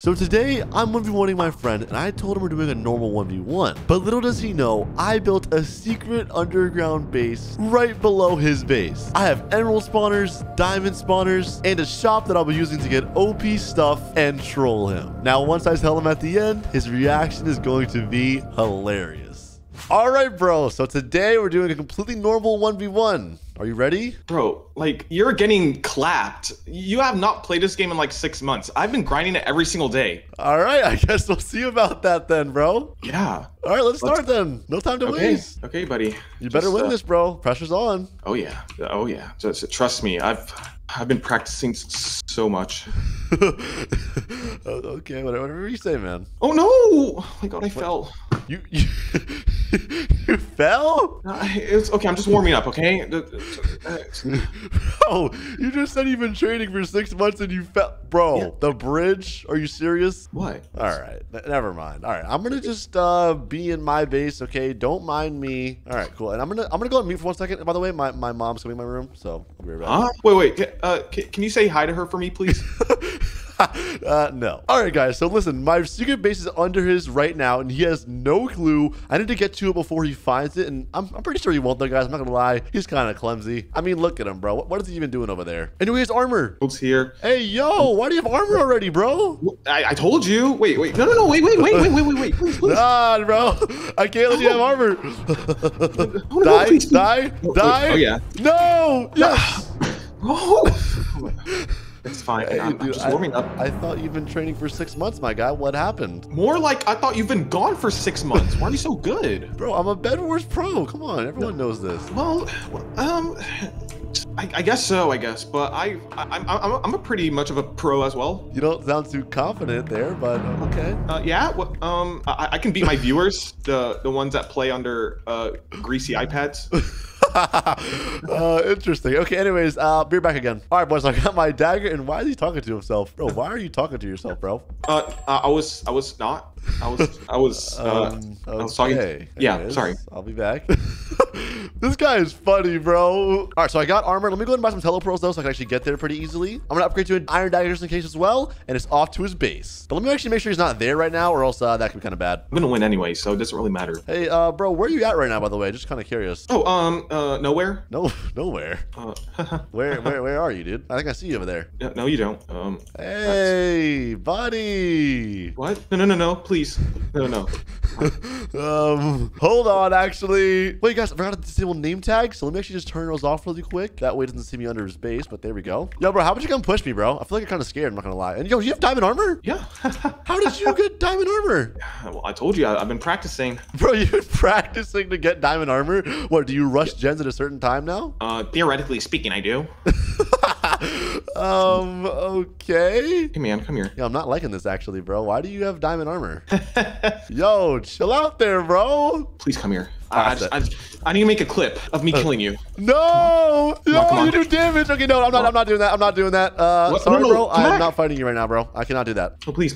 So today, I'm 1v1ing my friend, and I told him we're doing a normal 1v1. But little does he know, I built a secret underground base right below his base. I have emerald spawners, diamond spawners, and a shop that I'll be using to get OP stuff and troll him. Now, once I tell him at the end, his reaction is going to be hilarious. All right, bro. So today, we're doing a completely normal 1v1. Are you ready? Bro, like, you're getting clapped. You have not played this game in like 6 months. I've been grinding it every single day. All right, I guess we'll see about that then, bro. Yeah. All right, let's start then. No time to waste. Okay, buddy. You better win this, bro. Pressure's on. Oh, yeah. Oh, yeah. Just trust me. I've been practicing so much. Okay, whatever you say, man. Oh, no. Oh, my God, I fell. You fell? It's okay. I'm just warming up. Okay. Bro, you just said you've been training for 6 months and you fell, bro. Yeah. The bridge? Are you serious? What? All right. Never mind. All right. I'm gonna just be in my base. Okay. Don't mind me. All right. Cool. And I'm gonna go on mute for 1 second. And by the way, my mom's coming in my room, so I'll be right back. Huh? Wait. Can you say hi to her for me, please? No. All right, guys. So listen, my secret base is under his right now, and he has no clue. I need to get to it before he finds it, and I'm pretty sure he won't, though, guys. I'm not gonna lie. He's kind of clumsy. I mean, look at him, bro. What is he even doing over there? And he has armor. Oops, here. Hey, yo, why do you have armor already, bro? I told you. Wait. No. Wait. Please. Nah, bro. I can't let you have armor. Die. Oh, yeah. No. Yes. Oh. It's fine. Hey, I'm just warming up. I thought you've been training for 6 months, my guy. What happened? More like I thought you've been gone for 6 months. Why are you so good? Bro, I'm a Bedwars pro. Come on. Everyone knows this. Well, I guess so, But I'm a pretty much of a pro as well. You don't sound too confident there, but okay. Yeah. Well, I can beat my viewers, the ones that play under greasy iPads. Interesting. Okay, anyways, be right back again. All right, boys, I got my dagger, and why is he talking to himself? Bro, why are you talking to yourself, bro? I was talking. Anyways, yeah, sorry. I'll be back. This guy is funny, bro. All right, so I got armor. Let me go ahead and buy some telepearls, though, so I can actually get there pretty easily. I'm going to upgrade to an iron dagger just in case as well, and it's off to his base. But let me actually make sure he's not there right now, or else that could be kind of bad. I'm going to win anyway, so it doesn't really matter. Hey, bro, where are you at right now, by the way? Just kind of curious. Oh, nowhere. Nowhere. Where are you, dude? I think I see you over there. No, you don't. Hey, buddy. What? No, please. No. Hold on, actually. Wait, guys, I forgot to disable name tags, so let me actually just turn those off really quick. That way it doesn't see me under his base, but there we go. Yo, bro, how about you come push me, bro? I feel like I'm kind of scared, I'm not gonna lie. And yo, you have diamond armor? Yeah. How did you get diamond armor? Well, I told you, I've been practicing. Bro, you've been practicing to get diamond armor? What, do you rush gens at a certain time now? Theoretically speaking, I do. Okay. Hey, man, come here. Yeah, I'm not liking this, actually, bro. Why do you have diamond armor? Yo, chill out there, bro. Please come here. I need to make a clip of me killing you. No! Yo, you do damage. Okay, no, I'm not doing that. I'm not doing that. Sorry, bro. I'm not fighting you right now, bro. I cannot do that. Oh, please,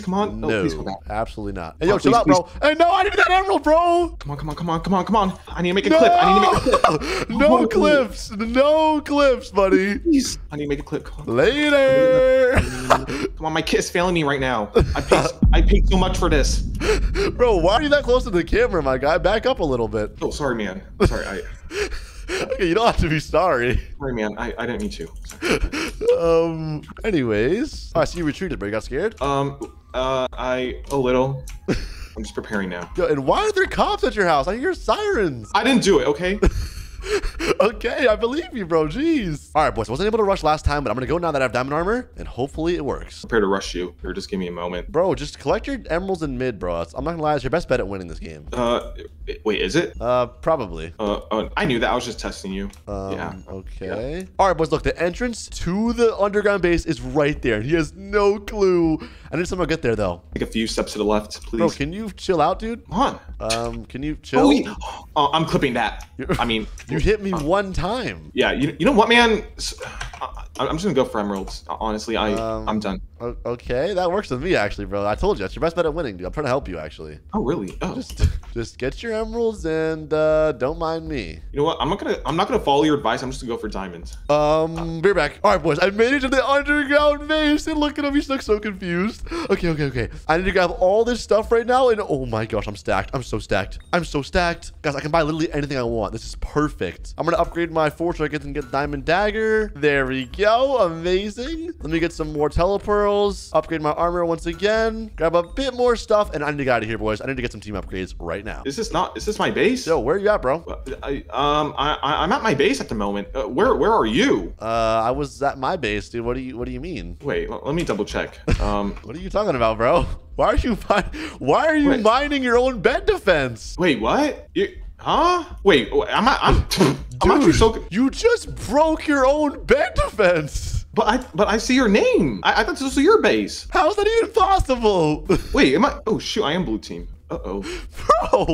come on. No, please come on. Absolutely not. Hey, yo, chill out, bro. Hey, no, I need that emerald, bro. Come on. I need to make a clip. No clips. No clips, buddy. Please. I need to make a clip. Come on. Later. Come on, my kit's failing me right now. I paid so much for this. Bro, why are you that close to the camera, my guy? Back up a little bit. Oh, sorry, man. Sorry, Okay, you don't have to be sorry. Sorry, man. I didn't mean to. Anyways. I see you retreated, but you got scared? A little. I'm just preparing now. Yo, and why are there cops at your house? I hear sirens. I didn't do it, okay? Okay, I believe you, bro. Jeez. All right, boys. I wasn't able to rush last time, but I'm going to go now that I have diamond armor, and hopefully it works. Prepare to rush you, or just give me a moment. Bro, just collect your emeralds in mid, bro. I'm not going to lie. It's your best bet at winning this game. Wait, is it? Probably. I knew that. I was just testing you. Yeah. Okay. Yeah. All right, boys. Look, the entrance to the underground base is right there. He has no clue. I need someone to get there, though. Take a few steps to the left, please. Bro, can you chill out, dude? Come on. Can you chill? Oh, I'm clipping that. I mean... You hit me one time. Yeah, you know what, man? I'm just gonna go for emeralds. Honestly, I'm done. Okay, that works with me actually, bro. I told you that's your best bet at winning, dude. I'm trying to help you actually. Oh really? Oh. Just get your emeralds and don't mind me. You know what? I'm not gonna follow your advice. I'm just gonna go for diamonds. Be back. All right, boys. I made it to the underground base, and look at him. He's like so confused. Okay. I need to grab all this stuff right now, and oh my gosh, I'm stacked. I'm so stacked, guys. I can buy literally anything I want. This is perfect. I'm gonna upgrade my fortress and get diamond dagger. There we go. Amazing. Let me get some more telepearls. Upgrade my armor once again. Grab a bit more stuff, and I need to get out of here, boys. I need to get some team upgrades right now. Is this my base? Yo, where are you at, bro? I'm at my base at the moment. Where are you? I was at my base, dude. What do you mean? Wait, let me double check. What are you talking about, bro? Why are you Wait. Mining your own bed defense? Wait, what? Huh? Wait, I'm actually so. You just broke your own bed defense. But I see your name. I thought this was your base. How is that even possible? Wait, am I? Oh shoot, I am blue team. Uh-oh. Bro,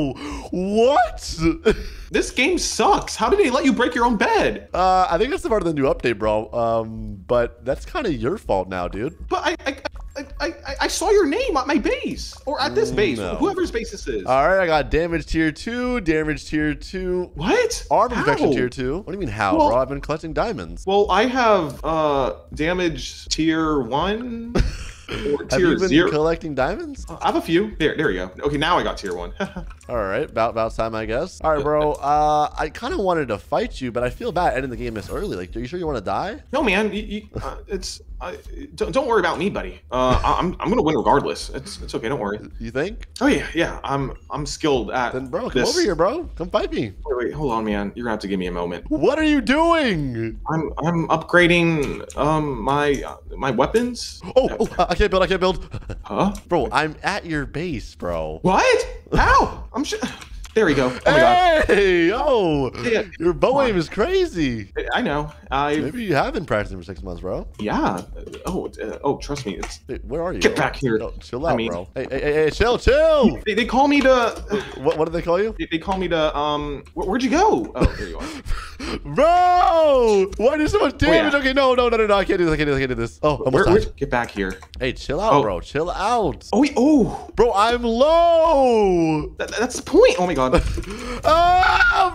what? This game sucks. How did they let you break your own bed? I think that's the part of the new update, bro. But that's kind of your fault now, dude. But I saw your name at my base or at this base, no. Whoever's base this is. All right, I got damage tier 2, damage tier 2. What? Arm infection tier 2. What do you mean how, well, bro? I've been collecting diamonds. Well, I have damage tier 1. Or tier zero. Collecting diamonds? I have a few. There you go. Okay, now I got tier 1. All right, about time, I guess. All right, bro. I kind of wanted to fight you, but I feel bad ending the game this early. Like, are you sure you want to die? No, man. Don't worry about me, buddy. I'm gonna win regardless. It's okay. Don't worry. You think? Oh yeah. I'm skilled at. Then bro, come over here, bro. Come fight me. Wait, hold on, man. You're gonna have to give me a moment. What are you doing? I'm upgrading my weapons. Oh, I can't build. Huh? Bro, I'm at your base, bro. What? How? I'm sure. There we go. Oh my hey, God. Oh, yeah. Your bow aim is crazy. I know. Maybe you have been practicing for 6 months, bro. Yeah. Oh, trust me. Wait, where are you? Get back here. No, chill out, bro. Hey, chill. They call me to. What did they call you? They call me to. Where'd you go? Oh, there you are. Bro, why do so much damage? Oh, yeah. Okay, no. I can't do this. Oh, almost died. Get back here. Hey, chill out, bro. Chill out. Oh, bro, I'm low. That's the point. Oh my God. Oh,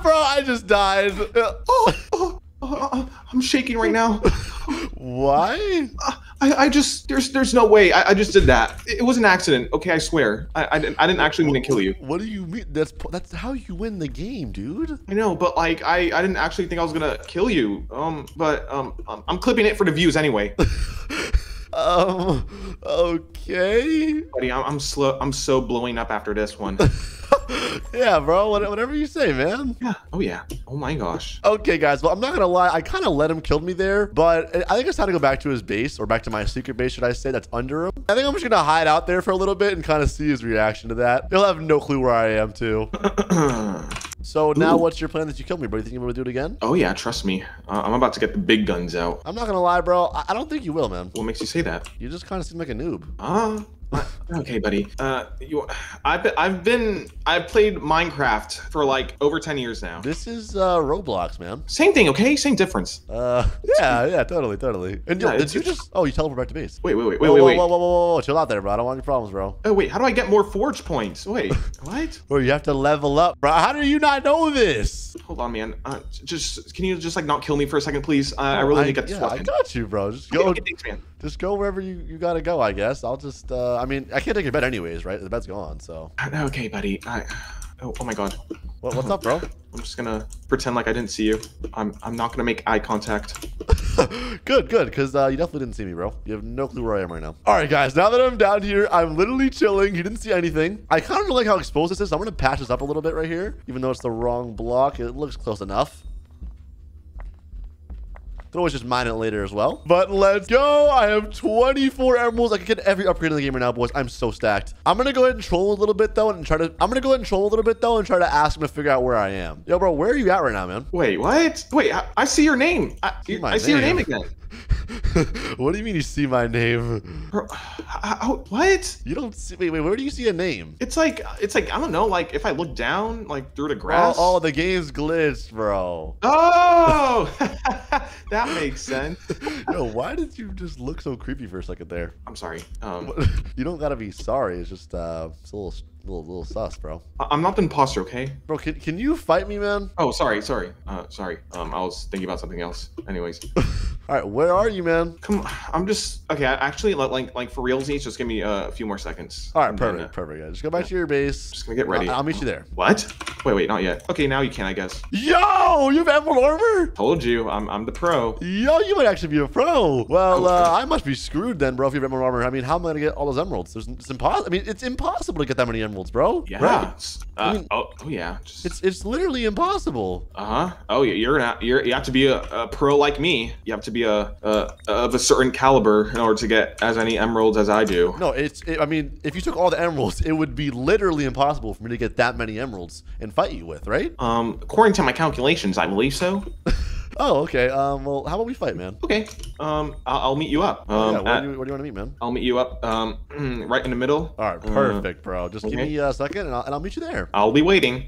bro, I just died. I'm shaking right now. Why? I just there's no way. I just did that. It was an accident. Okay, I swear. I didn't actually mean to kill you. What do you mean? That's how you win the game, dude. I know, but like I didn't actually think I was gonna kill you. I'm clipping it for the views anyway. Okay. Buddy, I'm slow. I'm so blowing up after this one. Yeah, bro. Whatever you say, man. Yeah. Oh, yeah. Oh, my gosh. Okay, guys. Well, I'm not going to lie. I kind of let him kill me there, but I think I just had to go back to his base or back to my secret base, should I say, that's under him. I think I'm just going to hide out there for a little bit and kind of see his reaction to that. He'll have no clue where I am, too. So now Ooh. What's your plan that you killed me, bro? You think you're going to do it again? Oh, yeah. Trust me. I'm about to get the big guns out. I'm not going to lie, bro. I don't think you will, man. What makes you say that? You just kind of seem like a noob. Okay, buddy. I've played Minecraft for like over 10 years now. This is Roblox, man. Same thing, okay? Same difference. Yeah, totally. And yeah, did you just? Oh, you teleport back to base. Wait. Whoa, chill out there, bro. I don't want any problems, bro. Oh wait, how do I get more forge points? Wait, what? Bro, you have to level up, bro. How do you not know this? Hold on, man. Can you just like not kill me for a second, please? I really need to get this weapon. I got you, bro. Just go. Okay, thanks, man. Just go wherever you gotta go, I guess. I'll just. I mean, I can't take your bed anyways, right? The bed's gone, so. Okay, buddy. Oh my God. What's up, bro? I'm just gonna pretend like I didn't see you. I'm not gonna make eye contact. Good, because you definitely didn't see me, bro. You have no clue where I am right now. All right, guys, now that I'm down here, I'm literally chilling. You didn't see anything. I kind of like how exposed this is. I'm gonna patch this up a little bit right here. Even though it's the wrong block, it looks close enough. Could always just mine it later as well. But let's go. I have 24 emeralds. I can get every upgrade in the game right now, boys. I'm so stacked. I'm gonna go ahead and troll a little bit though and try to ask him to figure out where I am. Yo, bro, where are you at right now, man? Wait, what? Wait, I see your name. I see your name again. What do you mean you see my name? Bro, what? You don't see, wait, where do you see a name? It's like, I don't know, like if I look down, like through the grass. Oh, the game's glitched, bro. Oh, that makes sense. Yo, why did you just look so creepy for a second there? I'm sorry. You don't gotta be sorry. It's just, it's a little sus, bro. I'm not the imposter, okay? Bro, can you fight me, man? Oh, sorry. Sorry. I was thinking about something else. Anyways. All right, where are you, man? Come on, I'm just okay. Actually, like for realsies, just give me a few more seconds. All right, perfect. Yeah, just go back to your base. Just gonna get ready. I'll meet you there. What? Wait, not yet. Okay, now you can, I guess. Yo, you have emerald armor? Told you, I'm the pro. Yo, you might actually be a pro. Well, I must be screwed then, bro. If you have emerald armor, I mean, how am I gonna get all those emeralds? It's impossible. I mean, it's impossible to get that many emeralds, bro. Yeah. Right? I mean, oh yeah. Just... It's literally impossible. Uh huh. Oh yeah, you have to be a pro like me. You have to be of a certain caliber in order to get as many emeralds as I do. No, I mean, if you took all the emeralds, it would be literally impossible for me to get that many emeralds and fight you with, right? According to my calculations, I believe so. Oh, okay. Well, how about we fight, man? Okay. I'll meet you up. Yeah, where do you want to meet, man? I'll meet you up right in the middle. All right, perfect, bro. Just give me a second, and I'll meet you there. I'll be waiting.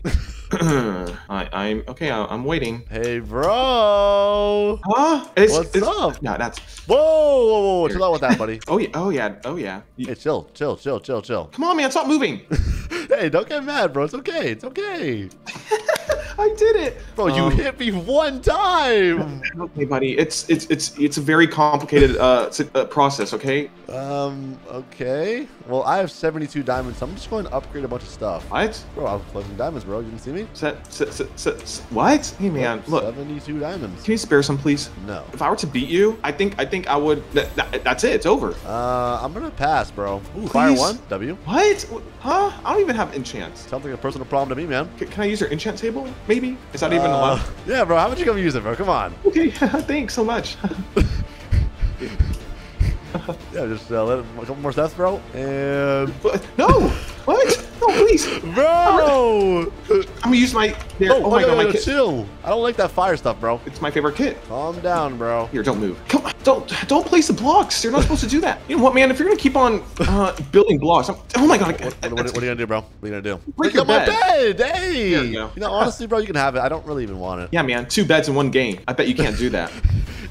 I'm okay. I'm waiting. Hey, bro. Huh? What's up? No, that's. Whoa! Chill out with that, buddy. Oh yeah. Hey, chill. Come on, man. Stop moving. Hey, don't get mad, bro. It's okay. I did it, bro. You hit me one time. Okay, buddy. It's a very complicated process. Okay. Okay. Well, I have 72 diamonds. So I'm just going to upgrade a bunch of stuff. What? Bro, I'm collecting diamonds, bro. You didn't see me? What? Hey, man. Look. 72 diamonds. Can you spare some, please? No. If I were to beat you, I think I would. That's it. It's over. I'm gonna pass, bro. Ooh, fire one. W. What? Huh? I don't even have enchants. Sounds like a personal problem to me, man. Can I use your enchant table? Maybe? Is that even allowed? Yeah, bro. How about you come use it, bro? Come on. Okay. Thanks so much. Yeah, just let it, a couple more steps, bro. And no. What? No, please, bro. I'm gonna use my. There. Oh my god, my kit. Chill. I don't like that fire stuff, bro. It's my favorite kit. Calm down, bro. Here, don't move. Come on. Don't place the blocks. You're not supposed to do that. You know what, man? If you're gonna keep on building blocks, oh my god. What are you gonna do, bro? What are you gonna do? Break your bed. Hey. There you go. You know, honestly, bro, you can have it. I don't really even want it. Yeah, man. 2 beds in one game. I bet you can't do that.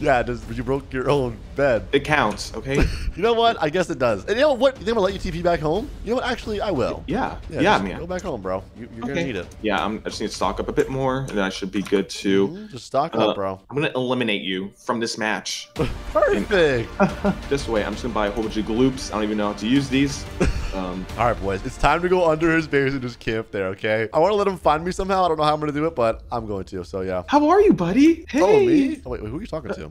Yeah, you broke your own bed. It counts, okay? You know what? I guess it does. And you know what? You think I'm going to let you TP back home? You know what? Actually, I will. Yeah, man. Go back home, bro. You're going to need it. Yeah, I just need to stock up a bit more, and then I should be good to... Just stock up, bro. I'm going to eliminate you from this match. Perfect. This way, I'm just going to buy a whole bunch of gloops. I don't even know how to use these. All right, boys. It's time to go under his base and just camp there, okay? I want to let him find me somehow. I don't know how I'm going to do it, but I'm going to, so yeah. How are you, buddy? Hey. Oh, me? Oh, wait, who are you talking to?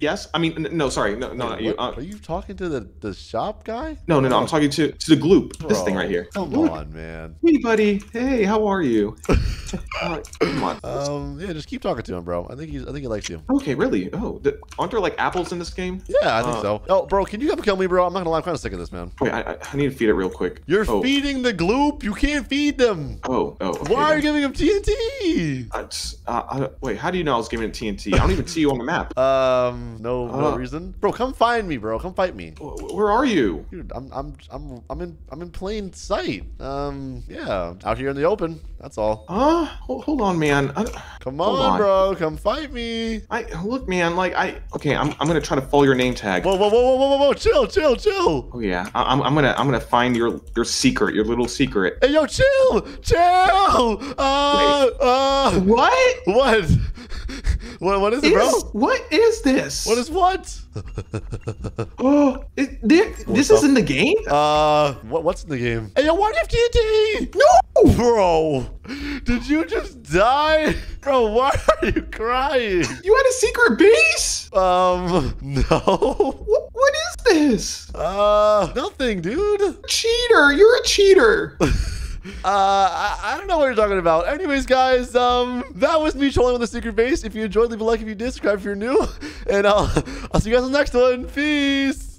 Yes. I mean, no, sorry. No, not you. Are you talking to the shop guy? No. I'm talking to the gloop. Bro, this thing right here. Come on, man. Hey, buddy. Hey, how are you? Come on. Yeah, just keep talking to him, bro. I think he likes you. Okay, really? Oh, aren't there like apples in this game? Yeah, I think so. Oh, bro, can you come kill me, bro? I'm not gonna lie, I'm kind of sick of this, man. Okay, I need to feed it real quick. You're feeding the gloop. You can't feed them. Oh. Okay, why are you giving him TNT? Wait, how do you know I was giving it TNT? I don't even see you on the map. No reason, bro. Come find me, bro. Come fight me. Where are you? Dude, I'm in plain sight. Yeah, out here in the open. That's all. Hold on, man. Come on, bro. Come fight me. Look, man. I'm gonna try to follow your name tag. Whoa. Chill. Oh yeah. I'm gonna find your secret, your little secret. Hey, yo, chill. What? What is it, bro? What is this? What is what? Oh, this is in the game? What's in the game? Hey, yo, why do you have TNT? No! Bro, did you just die? Bro, why are you crying? You had a secret base? No. What is this? Nothing, dude. Cheater, you're a cheater. I don't know what you're talking about. Anyways, guys, that was me trolling on the secret base. If you enjoyed, leave a like. If you did, subscribe if you're new. And I'll see you guys in the next one. Peace.